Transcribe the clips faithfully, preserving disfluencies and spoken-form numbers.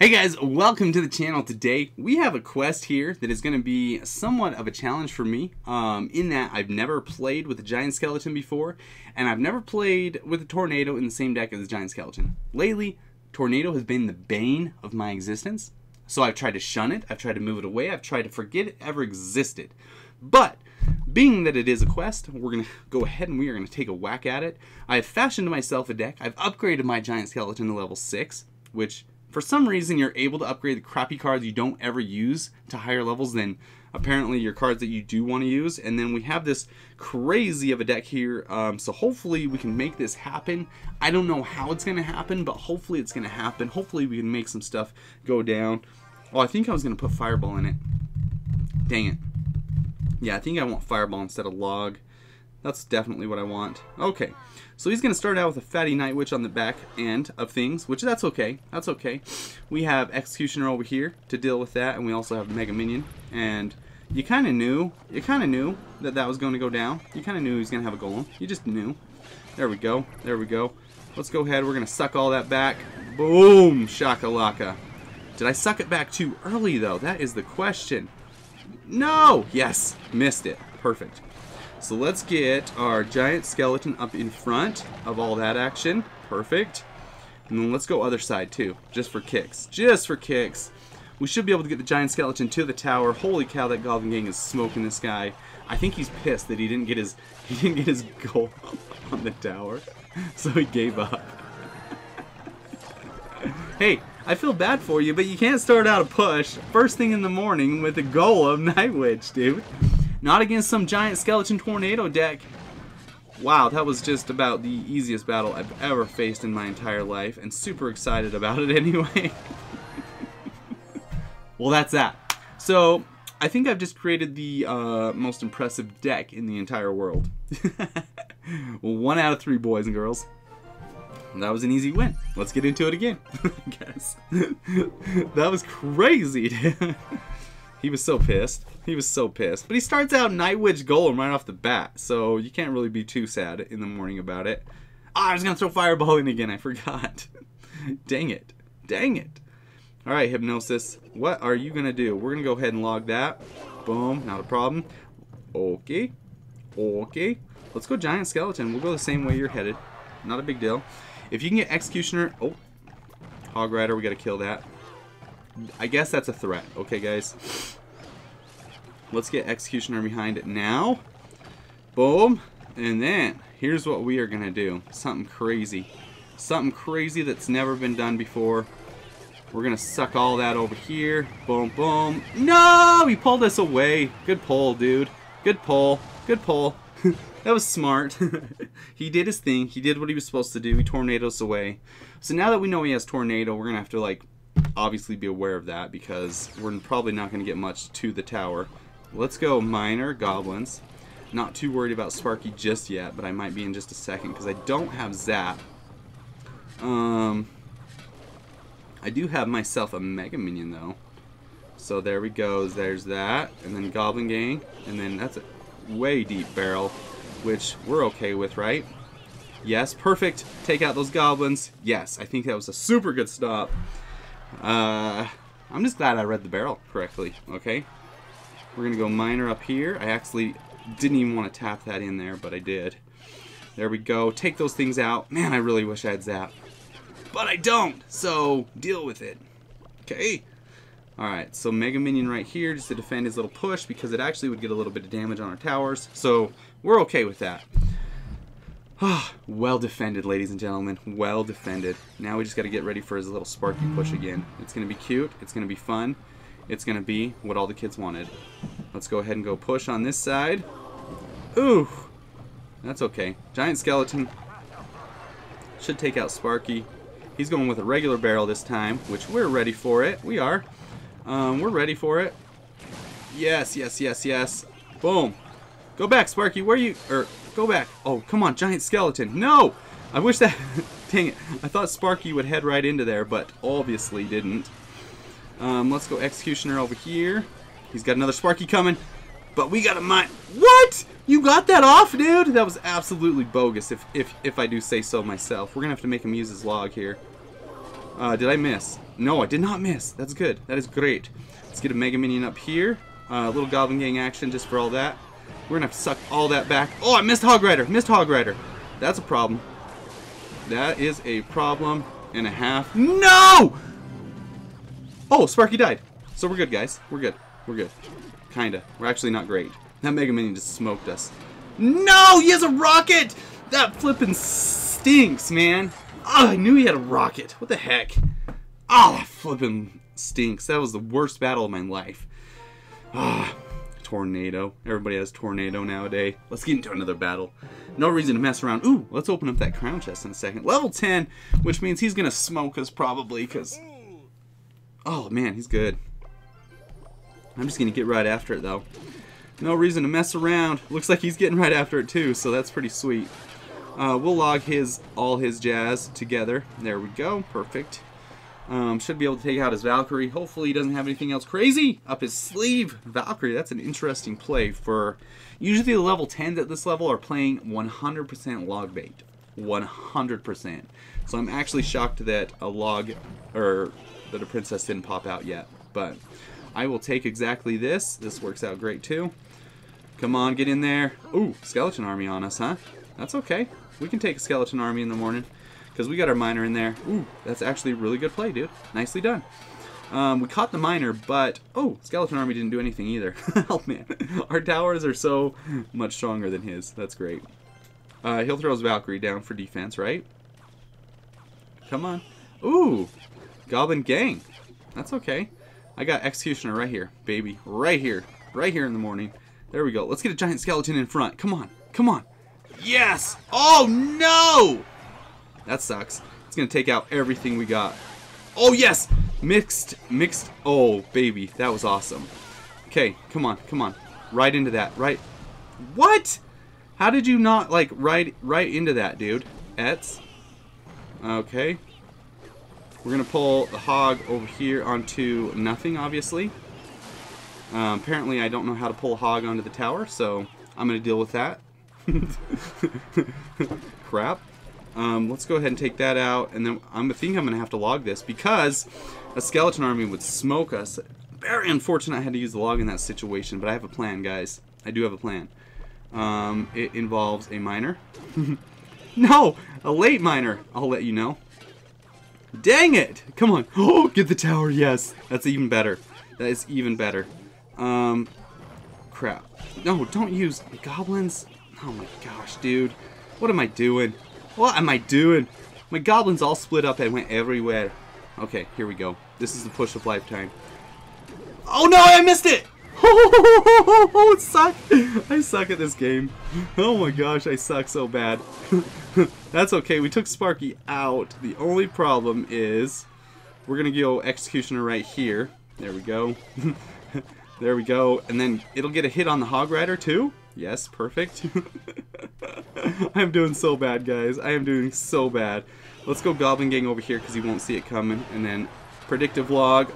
Hey guys, welcome to the channel. Today we have a quest here that is going to be somewhat of a challenge for me um, in that I've never played with a giant skeleton before, and I've never played with a tornado in the same deck as a giant skeleton. Lately, tornado has been the bane of my existence, so I've tried to shun it, I've tried to move it away, I've tried to forget it ever existed. But being that it is a quest, we're going to go ahead and we are going to take a whack at it. I have fashioned myself a deck. I've upgraded my giant skeleton to level six, which for some reason, you're able to upgrade the crappy cards you don't ever use to higher levels than apparently your cards that you do want to use. And then we have this crazy of a deck here. Um, so hopefully we can make this happen. I don't know how it's going to happen, but hopefully it's going to happen. Hopefully we can make some stuff go down. Oh, I think I was going to put Fireball in it. Dang it. Yeah, I think I want Fireball instead of Log. That's definitely what I want. Okay, so he's going to start out with a Fatty Night Witch on the back end of things, which that's okay. That's okay. We have Executioner over here to deal with that, and we also have Mega Minion. And you kind of knew, you kind of knew that that was going to go down. You kind of knew he was going to have a Golem. You just knew. There we go. There we go. Let's go ahead. We're going to suck all that back. Boom! Shakalaka. Did I suck it back too early, though? That is the question. No! Yes! Missed it. Perfect. So let's get our giant skeleton up in front of all that action. Perfect. And then let's go other side too, just for kicks. Just for kicks. We should be able to get the giant skeleton to the tower. Holy cow, that Goblin Gang is smoking this guy. I think he's pissed that he didn't get his he didn't get his goal on the tower, so he gave up. Hey, I feel bad for you, but you can't start out a push first thing in the morning with a Golem Night Witch, dude. Not against some giant skeleton tornado deck. Wow, that was just about the easiest battle I've ever faced in my entire life, and super excited about it anyway. Well, that's that. So, I think I've just created the uh, most impressive deck in the entire world. One out of three, boys and girls. That was an easy win. Let's get into it again, I guess. That was crazy, dude. He was so pissed. He was so pissed. But he starts out Night Witch Golem right off the bat, so you can't really be too sad in the morning about it. Ah, I was going to throw Fireball in again. I forgot. Dang it. Dang it. All right, Hypnosis. What are you going to do? We're going to go ahead and log that. Boom. Not a problem. Okay. Okay. Let's go Giant Skeleton. We'll go the same way you're headed. Not a big deal. If you can get Executioner... Oh. Hog Rider. We got to kill that. I guess that's a threat. Okay, guys. Let's get Executioner behind it now. Boom. And then, here's what we are going to do. Something crazy. Something crazy that's never been done before. We're going to suck all that over here. Boom, boom. No! He pulled us away. Good pull, dude. Good pull. Good pull. That was smart. He did his thing. He did what he was supposed to do. He tornadoed us away. So now that we know he has tornado, we're going to have to, like, obviously be aware of that, because we're probably not going to get much to the tower. Let's go minor goblins. Not too worried about Sparky just yet, but I might be in just a second because I don't have Zap. Um, I do have myself a Mega Minion though. So there we go. There's that, and then Goblin Gang, and then that's a way deep barrel, which we're okay with, right? Yes, perfect. Take out those goblins. Yes, I think that was a super good stop. Uh, I'm just glad I read the barrel correctly, okay? We're going to go minor up here. I actually didn't even want to tap that in there, but I did. There we go. Take those things out. Man, I really wish I had Zap. But I don't, so deal with it. Okay? Alright, so Mega Minion right here just to defend his little push, because it actually would get a little bit of damage on our towers, so we're okay with that. Oh, well defended, ladies and gentlemen. Well defended. Now we just got to get ready for his little Sparky push again. It's going to be cute. It's going to be fun. It's going to be what all the kids wanted. Let's go ahead and go push on this side. Ooh. That's okay. Giant Skeleton should take out Sparky. He's going with a regular barrel this time, which we're ready for it. We are. Um, we're ready for it. Yes, yes, yes, yes. Boom. Go back, Sparky. Where are you... Er, Go back. Oh, come on, Giant Skeleton. No! I wish that... Dang it. I thought Sparky would head right into there, but obviously didn't. Um, let's go Executioner over here. He's got another Sparky coming. But we got a mine... What? You got that off, dude? That was absolutely bogus, if, if, if I do say so myself. We're going to have to make him use his log here. Uh, did I miss? No, I did not miss. That's good. That is great. Let's get a Mega Minion up here. Uh, little Goblin Gang action just for all that. We're gonna have to suck all that back. Oh, I missed Hog Rider. Missed Hog Rider. That's a problem. That is a problem and a half. No! Oh, Sparky died. So we're good, guys. We're good. We're good. Kinda. We're actually not great. That Mega Minion just smoked us. No! He has a rocket! That flippin' stinks, man. Oh, I knew he had a rocket. What the heck? Oh, that flippin' stinks. That was the worst battle of my life. Ah, tornado. Everybody has tornado nowadays. Let's get into another battle. No reason to mess around. Ooh, let's open up that crown chest in a second. Level ten, which means he's gonna smoke us probably, because... Oh, man, he's good. I'm just gonna get right after it, though. No reason to mess around. Looks like he's getting right after it, too, so that's pretty sweet. Uh, we'll log his all his jazz together. There we go. Perfect. Um, should be able to take out his Valkyrie. Hopefully he doesn't have anything else crazy up his sleeve. Valkyrie, that's an interesting play for... Usually the level tens at this level are playing one hundred percent log bait. one hundred percent. So I'm actually shocked that a log... or that a princess didn't pop out yet. But I will take exactly this. This works out great too. Come on, get in there. Ooh, skeleton army on us, huh? That's okay. We can take a skeleton army in the morning. Because we got our miner in there. Ooh, that's actually a really good play, dude. Nicely done. Um, we caught the miner, but... Oh, skeleton army didn't do anything either. Oh, man. Our towers are so much stronger than his. That's great. Uh, he'll throw his Valkyrie down for defense, right? Come on. Ooh, Goblin Gang. That's okay. I got Executioner right here, baby. Right here. Right here in the morning. There we go. Let's get a giant skeleton in front. Come on. Come on. Yes! Oh, no! That sucks. It's gonna take out everything we got. Oh yes! Mixed, mixed, oh baby, that was awesome. Okay, come on, come on. Right into that, right. What? How did you not, like, right, right into that, dude? Etz. Okay. We're gonna pull the hog over here onto nothing, obviously. Um, apparently I don't know how to pull a hog onto the tower, so I'm gonna deal with that. Crap. Um, let's go ahead and take that out, and then I'm thinking I'm going to have to log this because a skeleton army would smoke us. Very unfortunate I had to use the log in that situation, but I have a plan, guys. I do have a plan. Um, it involves a miner. No! A late miner! I'll let you know. Dang it! Come on. Oh, get the tower, yes! That's even better. That is even better. Um, crap. No, don't use goblins. Oh my gosh, dude. What am I doing? What am I doing? My goblins all split up and went everywhere. Okay, here we go. This is the push of lifetime. Oh no, I missed it! Oh, it sucked. I suck at this game. Oh my gosh, I suck so bad. That's okay, we took Sparky out. The only problem is we're gonna go Executioner right here. There we go. There we go. And then it'll get a hit on the Hog Rider too. Yes, perfect. I'm doing so bad, guys. I am doing so bad. Let's go Goblin Gang over here because he won't see it coming. And then predictive log.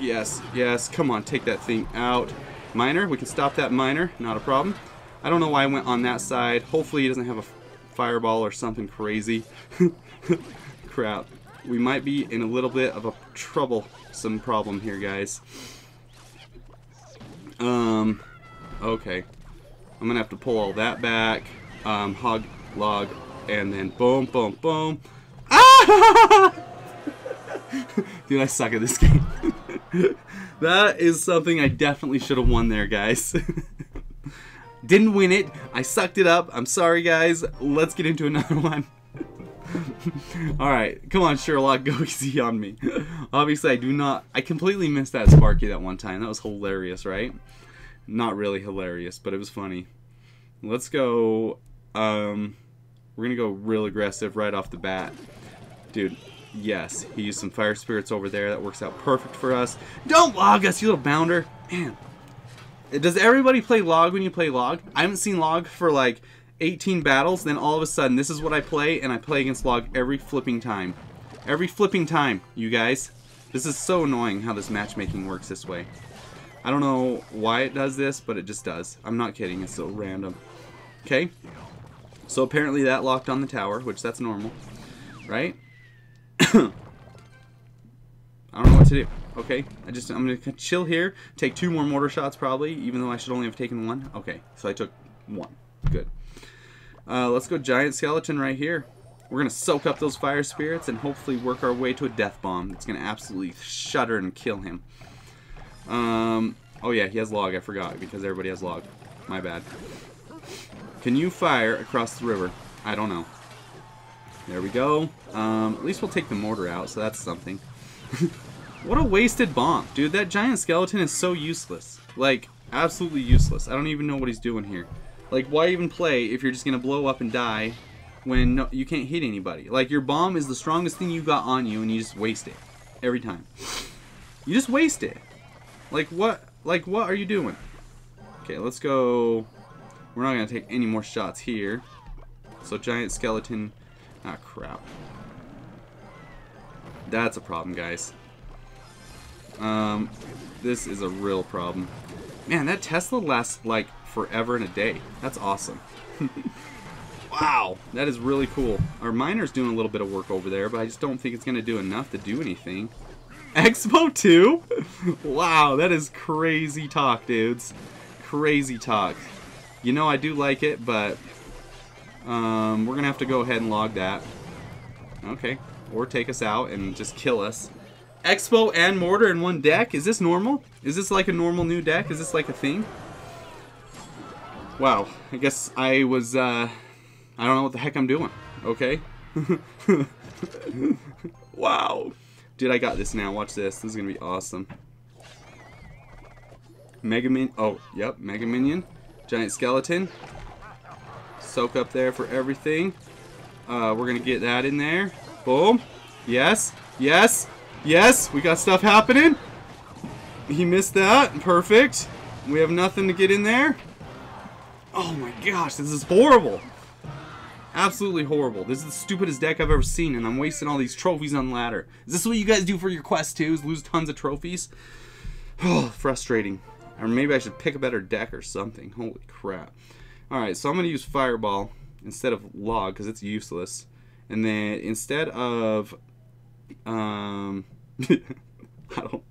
Yes, yes. Come on, take that thing out. Miner. We can stop that miner. Not a problem. I don't know why I went on that side. Hopefully he doesn't have a fireball or something crazy. Crap. We might be in a little bit of a troublesome problem here, guys. Um, okay. I'm gonna have to pull all that back, um, hog, log, and then boom, boom, boom. Ah! Dude, I suck at this game. That is something I definitely should have won there, guys. Didn't win it. I sucked it up. I'm sorry, guys. Let's get into another one. Alright, come on, Sherlock, go easy on me. Obviously, I do not... I completely missed that Sparky that one time. That was hilarious, right? Not really hilarious, but it was funny. Let's go, um, we're gonna go real aggressive right off the bat. Dude, yes, he used some fire spirits over there. That works out perfect for us. Don't log us, you little bounder. Man, does everybody play log when you play log? I haven't seen log for like eighteen battles, then all of a sudden this is what I play, and I play against log every flipping time. Every flipping time, you guys. This is so annoying how this matchmaking works this way. I don't know why it does this, but it just does. I'm not kidding, it's so random. Okay, so apparently that locked on the tower, which that's normal, right? I don't know what to do. Okay, I just I'm gonna chill here, take two more mortar shots probably, even though I should only have taken one. Okay, so I took one. Good. Uh, let's go giant skeleton right here. We're gonna soak up those fire spirits and hopefully work our way to a death bomb that's gonna absolutely shudder and kill him. Um. Oh yeah, he has log. I forgot because everybody has log. My bad. Can you fire across the river? I don't know. There we go. Um, at least we'll take the mortar out, so that's something. What a wasted bomb. Dude, that giant skeleton is so useless. Like, absolutely useless. I don't even know what he's doing here. Like, why even play if you're just going to blow up and die when no, you can't hit anybody? Like, your bomb is the strongest thing you got on you, and you just waste it. Every time. You just waste it. Like, what? Like, what are you doing? Okay, let's go... We're not going to take any more shots here. So, giant skeleton... Ah, crap. That's a problem, guys. Um, this is a real problem. Man, that Tesla lasts, like, forever and a day. That's awesome. Wow, that is really cool. Our miner's doing a little bit of work over there, but I just don't think it's going to do enough to do anything. Expo two? Wow, that is crazy talk, dudes. Crazy talk. You know, I do like it, but um, we're going to have to go ahead and log that. Okay. Or take us out and just kill us. Expo and mortar in one deck? Is this normal? Is this like a normal new deck? Is this like a thing? Wow. I guess I was, uh, I don't know what the heck I'm doing. Okay. Wow. Dude, I got this now. Watch this. This is going to be awesome. Mega Min... Oh, yep. Mega Minion. Giant skeleton. Soak up there for everything. Uh, we're going to get that in there. Boom. Yes. Yes. Yes. We got stuff happening. He missed that. Perfect. We have nothing to get in there. Oh my gosh. This is horrible. Absolutely horrible. This is the stupidest deck I've ever seen, and I'm wasting all these trophies on ladder. Is this what you guys do for your quest too? Is lose tons of trophies? Oh, frustrating. Or maybe I should pick a better deck or something. Holy crap. Alright, so I'm going to use Fireball instead of Log because it's useless. And then instead of... Um, I don't...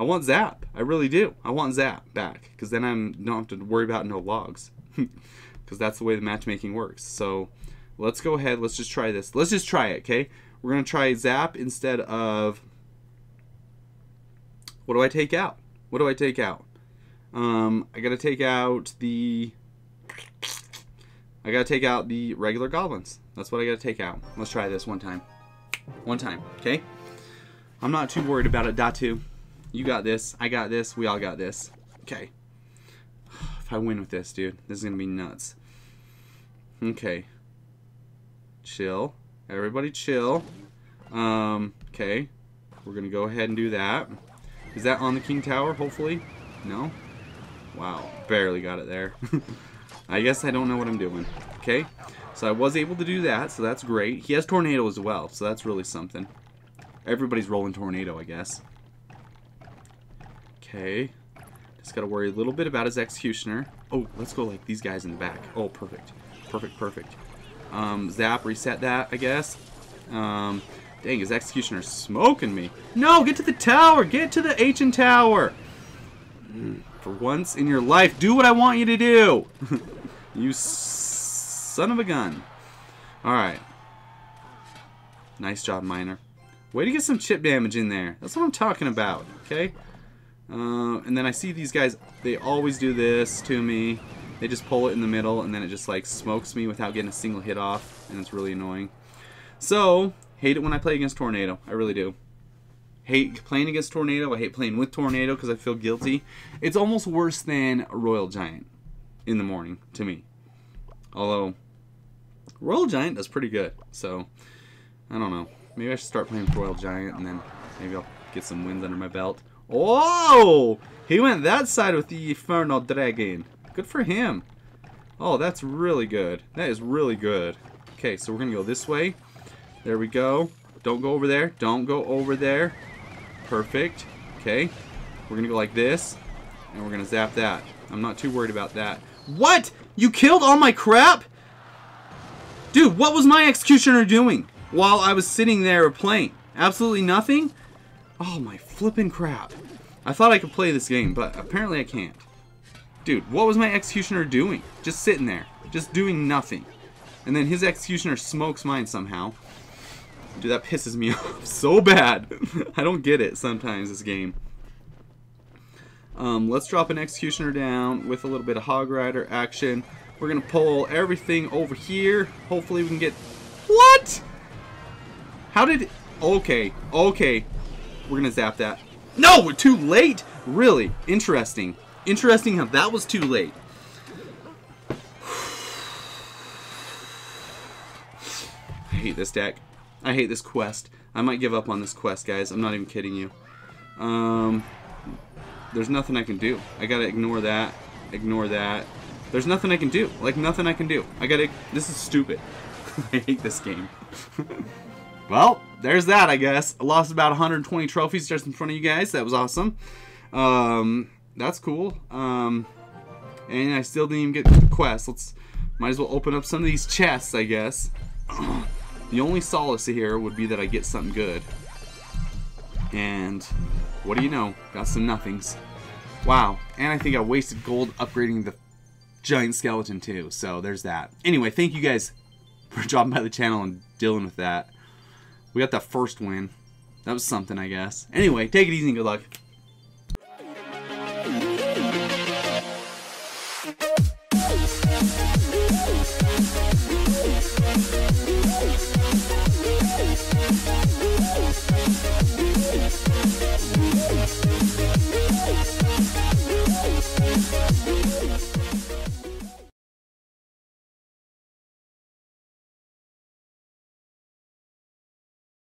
I want Zap. I really do. I want Zap back because then I don't have to worry about no Logs. Because that's the way the matchmaking works. So let's go ahead. Let's just try this. Let's just try it, okay? We're going to try Zap instead of... What do I take out? What do I take out? Um, I gotta take out the, I gotta take out the regular goblins. That's what I gotta take out. Let's try this one time. One time, okay? I'm not too worried about it, Datu. You got this, I got this, we all got this. Okay. If I win with this, dude, this is gonna be nuts. Okay. Chill. Everybody chill. Um, okay. We're gonna go ahead and do that. Is that on the King Tower, hopefully? No? Wow, barely got it there. I guess I don't know what I'm doing. Okay, so I was able to do that, so that's great. He has tornado as well, so that's really something. Everybody's rolling tornado, I guess. Okay, just gotta worry a little bit about his executioner. Oh, let's go like these guys in the back. Oh, perfect, perfect, perfect. Um, zap, reset that, I guess. Um, dang, his executioner's smoking me. No, get to the tower, get to the ancient tower. Mm. For once in your life, do what I want you to do. You son of a gun. Alright. Nice job, Miner. Way to get some chip damage in there. That's what I'm talking about, okay? Uh, and then I see these guys, they always do this to me. They just pull it in the middle, and then it just, like, smokes me without getting a single hit off, and it's really annoying. So, hate it when I play against Tornado. I really do. Hate playing against Tornado. I hate playing with Tornado because I feel guilty. It's almost worse than Royal Giant in the morning to me. Although, Royal Giant does pretty good. So, I don't know. Maybe I should start playing Royal Giant and then maybe I'll get some wins under my belt. Oh! He went that side with the Inferno Dragon. Good for him. Oh, that's really good. That is really good. Okay, so we're going to go this way. There we go. Don't go over there. Don't go over there. Perfect. Okay. We're going to go like this. And we're going to zap that. I'm not too worried about that. What? You killed all my crap? Dude, what was my executioner doing while I was sitting there playing? Absolutely nothing? Oh my flippin' crap. I thought I could play this game, but apparently I can't. Dude, what was my executioner doing? Just sitting there. Just doing nothing. And then his executioner smokes mine somehow. Dude, that pisses me off so bad. I don't get it sometimes, this game. Um, let's drop an executioner down with a little bit of hog rider action. We're going to pull everything over here. Hopefully we can get... What? How did... It... Okay. Okay. We're going to zap that. No! We're too late! Really? Interesting. Interesting how that was too late. I hate this deck. I hate this quest. I might give up on this quest, guys. I'm not even kidding you. Um... There's nothing I can do. I gotta ignore that. Ignore that. There's nothing I can do. Like, nothing I can do. I gotta... This is stupid. I hate this game. Well, there's that, I guess. I lost about one hundred twenty trophies just in front of you guys. That was awesome. Um, that's cool. Um, and I still didn't even get the quest. Let's... Might as well open up some of these chests, I guess. The only solace here would be that I get something good. And... What do you know? Got some nothings. Wow. And I think I wasted gold upgrading the giant skeleton too. So there's that. Anyway, thank you guys for dropping by the channel and dealing with that. We got that first win. That was something, I guess. Anyway, take it easy and good luck.